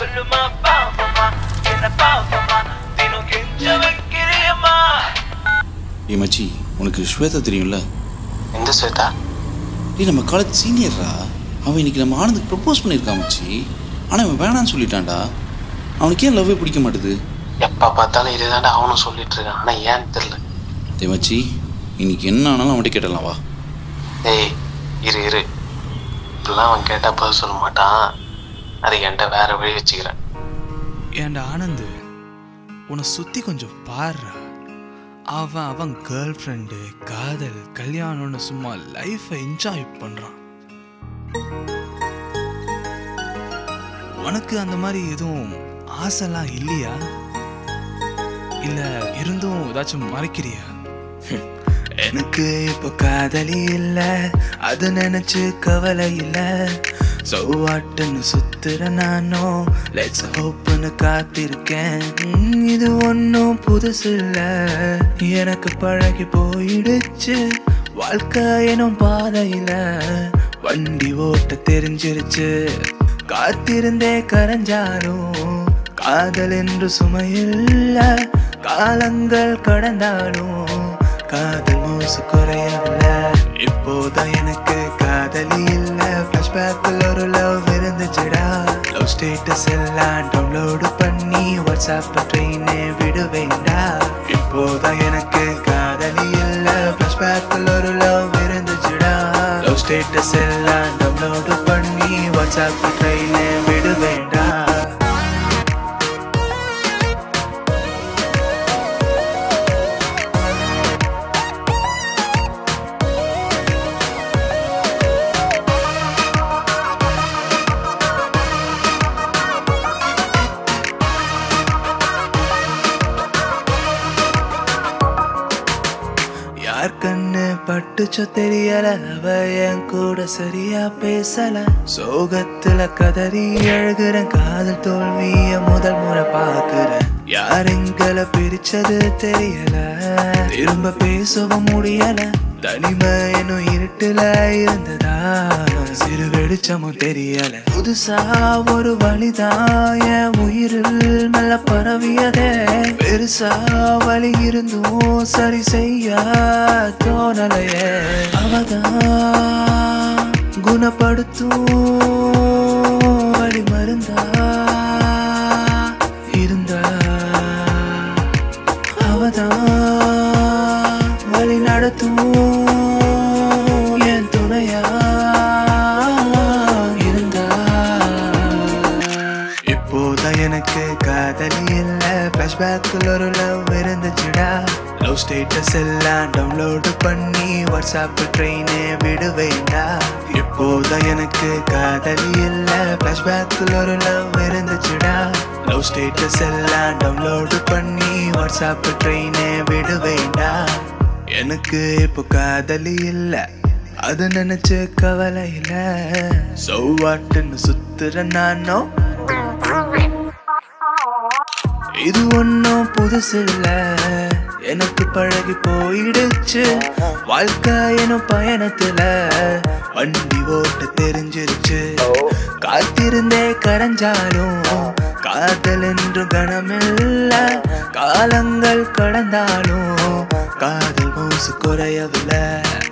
சொல்லுமா பாவமா என்ன பாவமா தினம் கெஞ்ச வைக்கிறேமா. ஏ மச்சி உனக்கு ஸ்வேதா தெரியும்ல? எந்த ஸ்வேதா? நீ நம்ம காலேஜ் சீனியர்ரா. அவன் இன்னைக்கு நம்ம ஆனந்துக்கு ப்ரப்போஸ் பண்ணியிருக்கான் மச்சி. ஆனால் அவன் வேணான்னு சொல்லிட்டான்டா. அவனுக்கு ஏன் லவ்வே பிடிக்க மாட்டுது? எப்போ பார்த்தாலும் இதே தாண்டா அவனும் சொல்லிட்டு இருக்கான். ஆனால் ஏன்னு தெரியல. ஏ மச்சி இன்னைக்கு என்ன ஆனாலும் அவன்கிட்ட கேட்டலாம் வா. ஏய் இரு இரு, இப்பெல்லாம் அவன் கேட்டால் பதில் சொல்ல மாட்டான். அது என்கிட்ட வேற வழி வச்சுக்கிறேன். ஏண்டா ஆனந்து உன்னை சுற்றி கொஞ்சம் பாடுறா. அவன் அவன் கேர்ள் ஃப்ரெண்டு காதல் கல்யாணம்னு சும்மா லைஃப்பை என்ஜாய் பண்ணுறான். உனக்கு அந்த மாதிரி எதுவும் ஆசைலாம் இல்லையா? இல்லை இருந்தும் ஏதாச்சும் மறைக்கிறியா? எனக்கு இப்போ காதலி இல்லை, அது நினச்சி கவலை இல்லை. சௌவாட்டுன்னு சுத்துற நானும் லெட்ஸ் ஹோப்னு காத்திருக்கேன். இது ஒன்றும் புதுசு இல்லை, எனக்கு பழகி போயிடுச்சு. வாழ்க்கை எனும் பாதையில் வண்டி ஓட்ட தெரிஞ்சிருச்சு. காத்திருந்தே கரைஞ்சாலும் காதல் என்று சுமையில்லை. காலங்கள் கடந்தாலும் காதல் மோசு குறையவில்லை. இப்போதான் எனக்கு காதலி இல்லை, ஃப்ளாஷ்பேக்கில் ஒரு லவ் இருந்துச்சுடா. லவ் ஸ்டேட்டஸ் எல்லாம் டவுன்லோடு பண்ணி வாட்ஸ்அப்பில் ட்ரெயினே விடுவேண்டா. இப்போதான் எனக்கு காதலி இல்லை, ஃப்ளாஷ்பேக்கில் ஒரு லவ் இருந்துச்சுடா. லவ் ஸ்டேட்டஸ் எல்லாம் டவுன்லோடு பண்ணி வாட்ஸ்அப்பில் ட்ரெயினே விடுவேண்டா. கண்ணு பட்டுச்சோ தெரியல, அவ என் கூட சரியா பேசல. சோகத்துல கதறி அழுகிறேன், காதல் தோல்விய முதல் முறை பாக்குறேன். யாருங்களை பிரிச்சது தெரியல, திரும்ப பேசவும் முடியல. தனிமை என்னும் இருட்டுல இருந்ததா, சிறு வெளிச்சமும் தெரியல. புதுசா ஒரு வழிதான் என் உயிரில் நல்ல பரவியதே. பெருசா வழி இருந்தும் சரி செய்ய தோணலையே. அவதான் குணப்படுத்தும் வழி மருந்தா இருந்தா, அவதான் வழி நடத்தும் என் துணையா இருந்தா. இப்போதான் எனக்கு காதலி இல்லை, ஃப்ளாஷ்பேக்கில் ஒரு லவ் இருந்துச்சுடா. லவ் ஸ்டேட்டஸ் எல்லாம் டவுன்லோடு பண்ணி வாட்ஸ்அப் ட்ரெயினே விடுவேண்டா. இப்போதான் எனக்கு காதலி இல்லை, ஃப்ளாஷ்பேக்கில் ஒரு லவ் இருந்துச்சுடா. லவ் ஸ்டேட்டஸ் எல்லாம் டவுன்லோடு பண்ணி வாட்ஸ்அப் ட்ரெயினே விடுவேண்டா. எனக்கு இப்போ காதலி இல்லை, அது நினச்ச கவலை இல்லை. சௌவாட்டுன்னு சுத்துற நானோ, இது ஒன்றும் புதுசு இல்லை, எனக்கு பழகி போயிடுச்சு. வாழ்க்கை எனும் பயணத்துல வண்டி ஓட்ட தெரிஞ்சிருச்சு. காத்திருந்தே கரைஞ்சாலும் காதல் என்று கணமில்ல. காலங்கள் கடந்தாலும் காதல் மோசு குறையவில்லை.